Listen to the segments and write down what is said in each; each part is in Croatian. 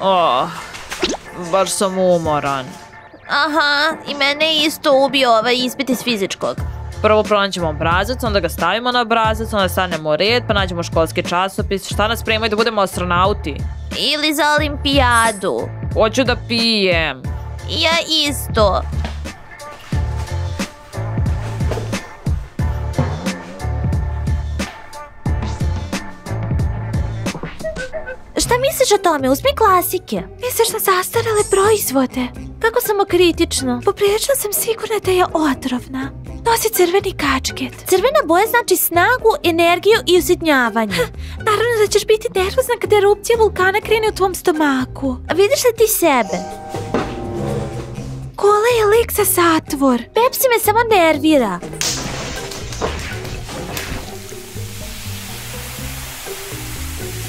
Oh, baš sam umoran. Aha, i mene isto ubio ovaj ispit iz fizičkog. Prvo pronađemo obrazac, onda ga stavimo na obrazac, onda stanemo u red, pa nađemo školski časopis. Šta nas spremaju da budemo astronauti? Ili za olimpijadu. Hoću da pijem. Ja isto. Šta misliš o tome? Uzmi klasike. Misliš na zastarele proizvode? Kako samo kritično. Poprilično sam sigurna da je otrovna. Nosi crveni kačket. Crvena boja znači snagu, energiju i usitnjavanje. Naravno da ćeš biti nervozna kada erupcija vulkana krene u tvom stomaku. Vidiš li ti sebe? Kola je lik za zatvor. Pepsi me samo nervira.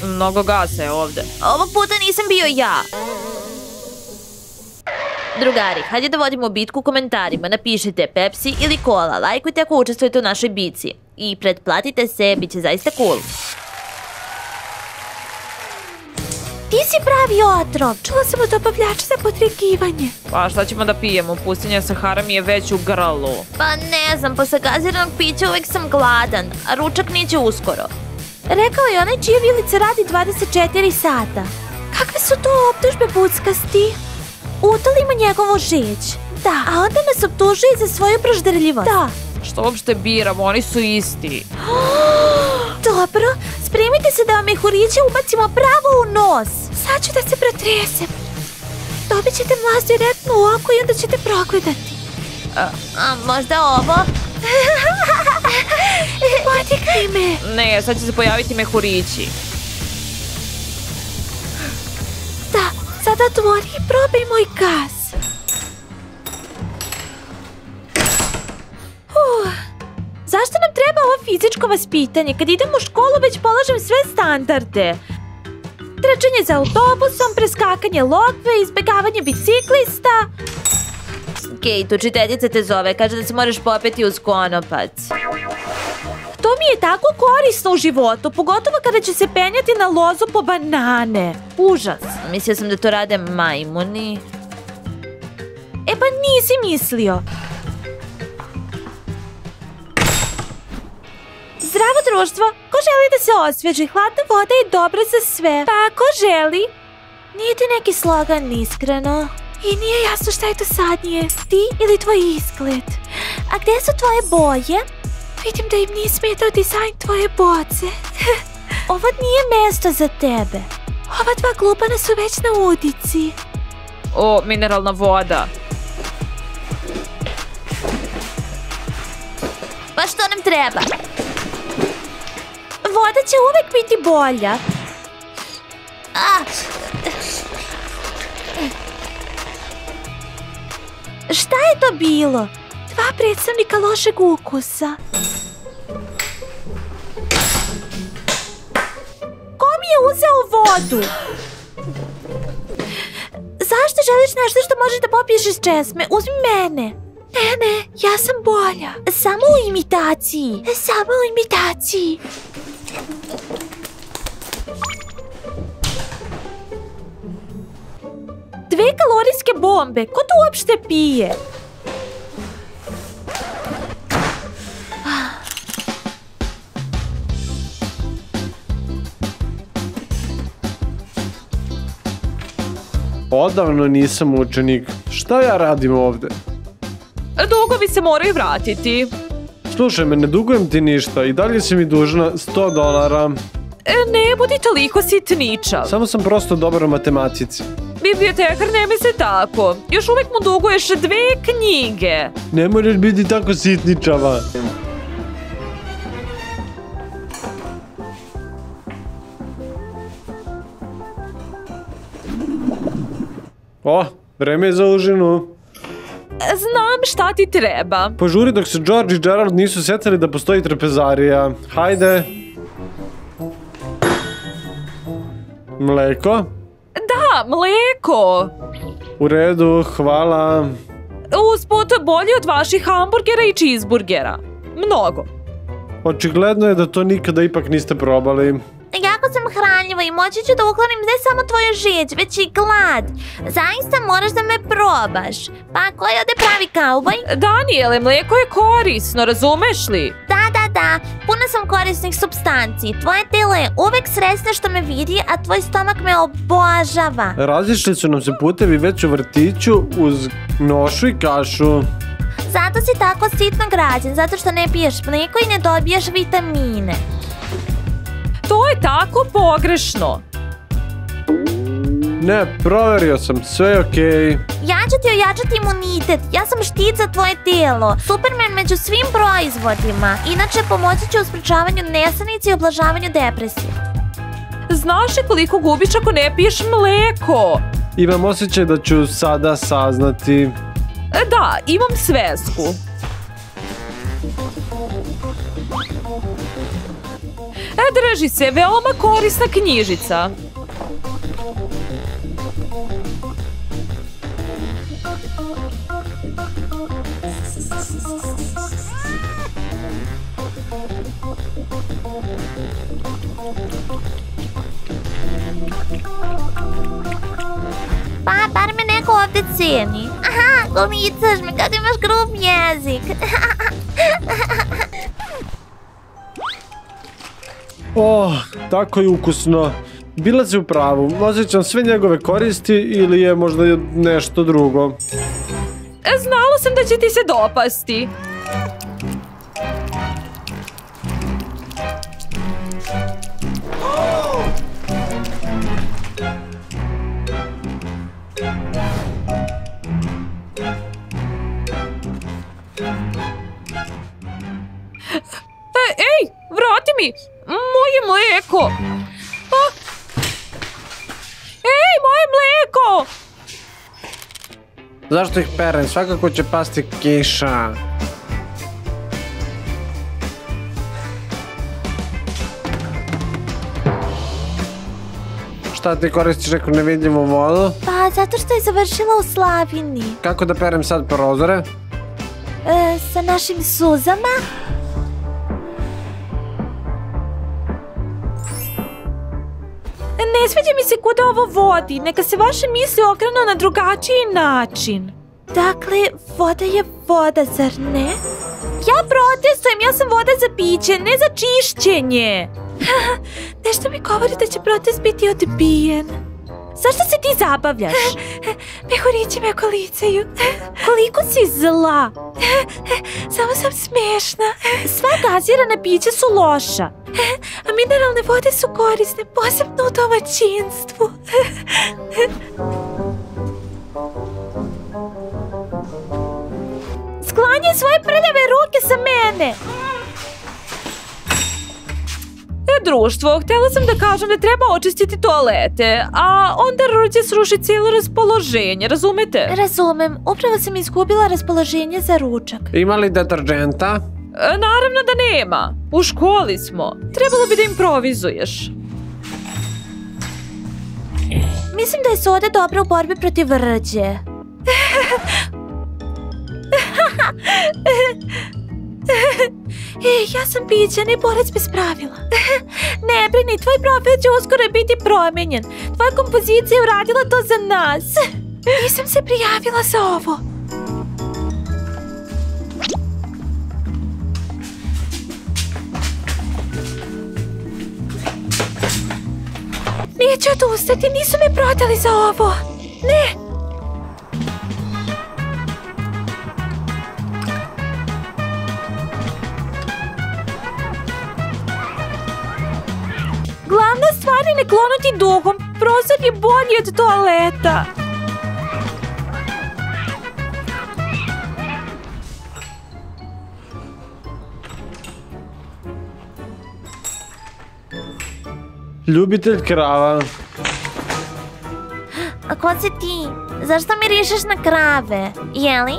Mnogo gasa je ovde. Ovog puta nisam bio ja. Drugari, hajde da vodimo bitku u komentarima. Napišite Pepsi ili Cola. Lajkujte ako učestvujete u našoj bitci. I pretplatite se, bit će zaista cool. Ti si pravi otrov. Čula sam od dobavljača za podrigivanje. Pa šta ćemo da pijemo? Pustinja Sahara mi je već u grlu. Pa ne znam, posle gaziranog pića uvek sam gladan. A ručak neće uskoro. Rekao je onaj čija vilica radi 24 sata. Kakve su to optužbe buckasti? Utolimo njegovu žeć. Da, a onda nas optužuje za svoju prožderljivost. Da. Što uopšte biram, oni su isti. Dobro, spremite se da vam mehuriće ubacimo pravo u nos. Sad ću da se protresem. Dobit ćete mlaz direktno u oko i onda ćete progledati. A možda ovo? Potikaj me. Ne, sad će se pojaviti mehurići. Da, sada otvori i probaj moj gaz. Zašto nam treba ovo fizičko vaspitanje? Kad idem u školu već polažem sve standarde. Trčanje za autobusom, preskakanje lokve, izbegavanje biciklista. Kate, učiteljica te zove, kaže da se moraš popeti uz konopac. To mi je tako korisno u životu, pogotovo kada će se penjati na lozu po banane. Užas. Mislio sam da to rade majmuni. E pa nisi mislio. Zdravo društvo, ko želi da se osvježi, hladna voda je dobra za sve. Pa, ko želi? Nije ti neki slogan, iskreno. I nije jasno šta je to sadnije, ti ili tvoj izgled. A gde su tvoje boje? Vidim da im nije smetao dizajn tvoje boce. Ovo nije mesto za tebe. Ova dva glupana su već na udici. O, mineralna voda. Pa što nam treba? Voda će uvek biti bolja. Šta je to bilo? Dva predstavnika lošeg ukusa. Ko mi je uzeo vodu? Zašto želiš nešto što možeš da popiješ iz česme? Uzmi mene. Ne, ja sam bolja. Samo u imitaciji. Samo u imitaciji. Dve kalorijske bombe, ko to uopšte pije? Odavno nisam učenik, šta ja radim ovde? Dugovi se moraju vratiti. Slušaj me, ne dugujem ti ništa i dalje si mi dužna $100. Ne budi toliko sitničav. Samo sam prosto dobar u matematici. Bibliotekar, nemoj se tako. Još uvijek mu duguješ 2 knjige. Ne moraš biti tako sitničava. O, vreme je za užinu. Znam šta ti treba. Požuri dok se George i Gerald nisu setili da postoji trpezarija. Hajde. Mleko? Da, mleko. U redu, hvala. Usput bolje od vaših hamburgera i čizburgera. Mnogo. Očigledno je da to nikada ipak niste probali. Ja jako sam hranljiva i moći ću da uklonim ne samo tvoju žeć, već i glad. Zaista moraš da me probaš. Pa ko je ovde pravi kauboj? Daniele, mlijeko je korisno, razumeš li? Da, puna sam korisnih supstanci. Tvoje telo je uvek sresno što me vidi, a tvoj stomak me obožava. Razišli su nam se putevi već u vrtiću uz nošu i kašu. Zato si tako sitno građen, zato što ne piješ mlijeko i ne dobijaš vitamine. To je tako pogrešno. Ne, proverio sam, sve je okej. Ja ću ti ojačati imunitet, ja sam štit za tvoje tijelo. Superman među svim proizvodima. Inače, pomoći ću u sprečavanju nesanice i oblažavanju depresije. Znaš li koliko gubiš ako ne piješ mleko? Imam osjećaj da ću sada saznati. Da, imam svesku. Drži se, veoma korisna knjižica. Pa, bar me neko ovde ceni. Aha, gomicaš me, kako imaš grub jezik. Oh, tako je ukusno. Bila si u pravu, osjećam sve njegove koristi ili je možda nešto drugo. Znala sam da će ti se dopasti. Ej, vrati mi! Moje mleko! Ej, moje mleko! Zašto ih perem? Svakako će pasti kiša. Šta ti koristiš neku nevidljivu vodu? Pa, zato što je završila u slavini. Kako da perem sad prozore? Sa našim suzama? Ne sviđa mi se kuda ovo vodi, neka se vaše misli okrenu na drugačiji način. Dakle, voda je voda, zar ne? Ja protestujem, ja sam voda za piće, ne za čišćenje. Nešto mi govori da će protest biti odbijen. Zašto se ti zabavljaš? Mehurići me kolicaju. Koliko si zla. Samo sam smešna. Sva gazirana pića su loša. A mineralne vode su korisne, posebno u domaćinstvu. Sklanjaj svoje prljave ruke sa mene! Društvo, htjela sam da kažem da treba očistiti toalete, a onda rođe sruši cijelo raspoloženje, razumete? Razumem, upravo sam izgubila raspoloženje za ručak. Ima li deterđenta? Naravno da nema. U školi smo. Trebalo bi da improvizuješ. Mislim da je soda dobra u borbi protiv rđe. Ja sam pića, ne borac bez pravila. Ne brini, tvoj profil će uskoro biti promenjen. Tvoja kompozicija je uradila to za nas. Nisam se prijavila za ovo. Neću odustati, nisu me prodali za ovo. Ne! Glavna stvar je ne klonuti duhom. Prostor je bolji od toaleta. Ljubitelj krava. A ko si ti? Zašto mirišeš na krave? Jeli?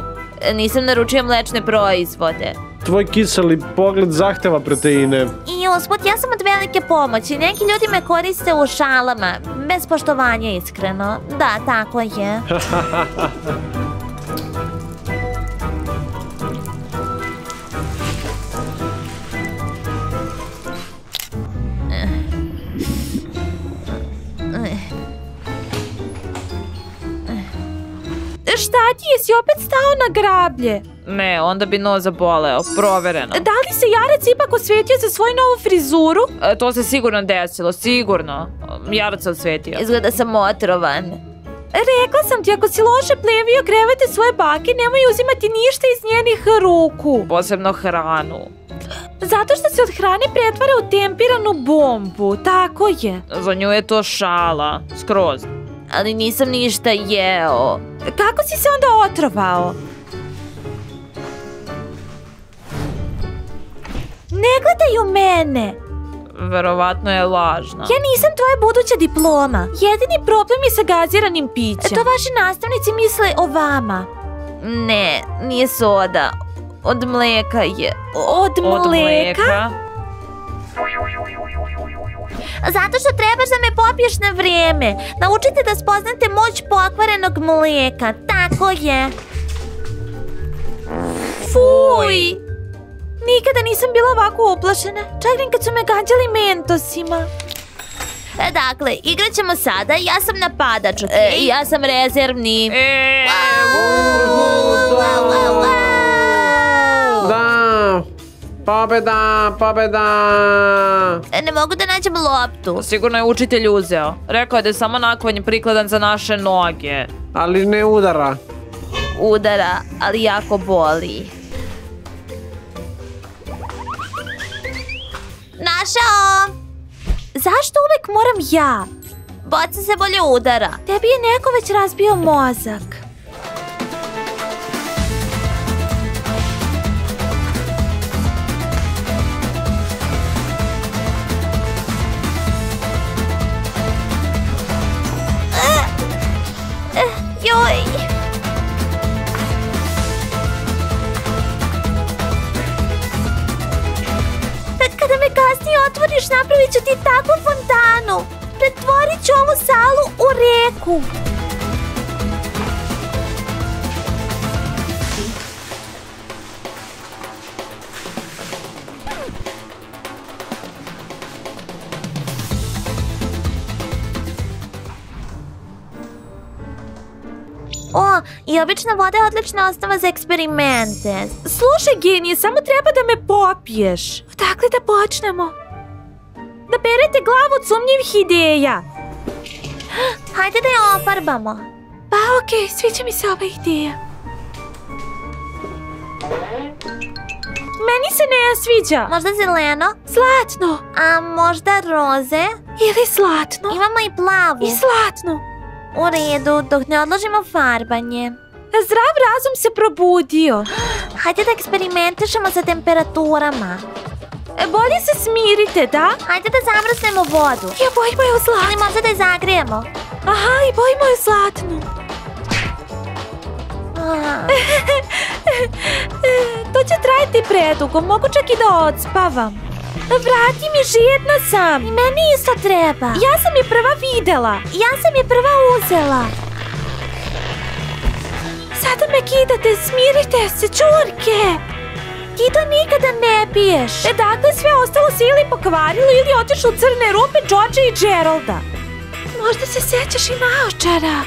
Nisam naručio mlečne proizvode. Tvoj kiseli pogled zahteva proteine. I usput, ja sam od velike pomoći. Neki ljudi me koriste u šalama. Bez poštovanja, iskreno. Da, tako je. Šta ti, jesi opet stao na grablje? Ne, onda bi nos zaboleo, provereno. Da li se Jarac ipak osvetio za svoju novu frizuru? To se sigurno desilo, sigurno. Jarac se osvetio. Izgleda sam otrovan. Rekla sam ti, ako si loše plevio krevete svoje bake, nemoj uzimati ništa iz njenih ruku. Posebno hranu. Zato što se od hrane pretvara u tempiranu bombu, tako je. Za nju je to šala, skroz. Ali nisam ništa jeo. Kako si se onda otrovao? Ne gledaj u mene! Verovatno je lažna. Ja nisam tvoja buduća diploma. Jedini problem je sa gaziranim pićem. To vaši nastavnici misle o vama. Ne, nije soda. Od mleka je. Od mleka? Zato što trebaš da me popiješ na vrijeme. Naučite da spoznate moć pokvarenog mleka. Tako je. Fuj! Nikada nisam bila ovako uplašena, čak ni kad su me gađali mentosima. Dakle, igrat ćemo sada, ja sam napadač, okej? Ja sam rezervni. Da, pobjeda, pobjeda. Ne mogu da nađem loptu. Sigurno je učitelj uzeo. Rekao je da je samo nakvanj prikladan za naše noge. Ali ne udara. Udara, ali jako boli. Našao! Zašto uvek moram ja? Boca se bolje udara. Tebi je neko već razbio mozak. Joj! Otvoriš, napravit ću ti takvu fontanu. Pretvorit ću ovu salu u reku. O, i obična voda je odlična osnova za eksperimente. Slušaj, genije, samo treba da me popiješ. Odakle da počnemo? Da perete glavu od sumnjivih ideja. Hajde da je ofarbamo. Pa okej, sviđa mi se ova ideja. Meni se ne sviđa. Možda zeleno? Zlatno. A možda roze? Ili zlatno. Imamo i plavu. I zlatno. U redu, dok ne odložimo farbanje. Zdrav razum se probudio. Hajde da eksperimentišemo sa temperaturama. Bolje se smirite, da? Hajde da zamrznemo vodu. Ja bojimo je u zlatnu. Ali možda da je zagrijemo. Aha, i bojimo je u zlatnu. To će trajati predugo, mogu čak i da odspavam. Vrati mi, žedna sam. I meni isto treba. Ja sam je prva videla. Ja sam je prva uzela. Sada me kidate, smirite se, čurke. Ti to nikada ne piješ. Dakle, sve ostalo se ili pokvarilo ili otišlo u crne rupe George'a i Geralda. Možda se sećaš i naočara.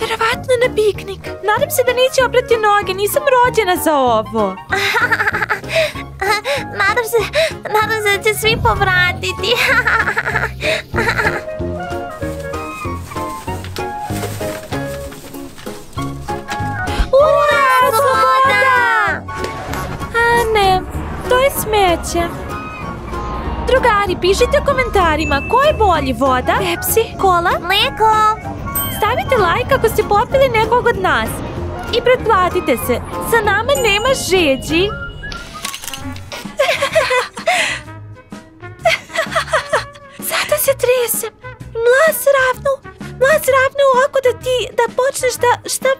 Verovatno na piknik. Nadam se da neće oprati noge, nisam rođena za ovo. Nadam se da će svi povratiti. Ura, sloboda! A ne, to je smeće. Drugari, pišite u komentarima ko je bolji, voda, Pepsi, kola, mleko. Stavite like ako ste popili nekog od nas. I pretplatite se. Sa nama nema žeđi. Sada se tresem. Mlaz ravno oko da počneš da...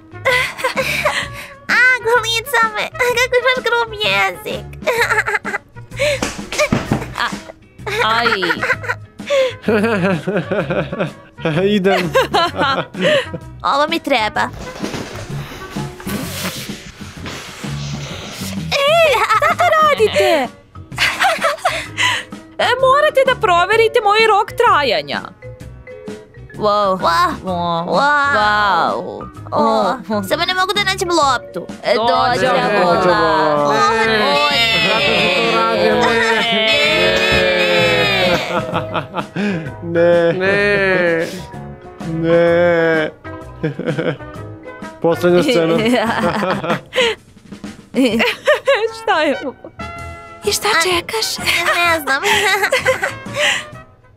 A, golica me. Kako imaš grub jezik. Aj. Idem. Ovo mi treba. Ej, šta to radite? Morate da proverite moj rok trajanja. Wow. Samo ne mogu da nađem loptu. Dođa vola. Ne. Poslednja scena. Šta je ovo? I šta čekaš? Ne znam.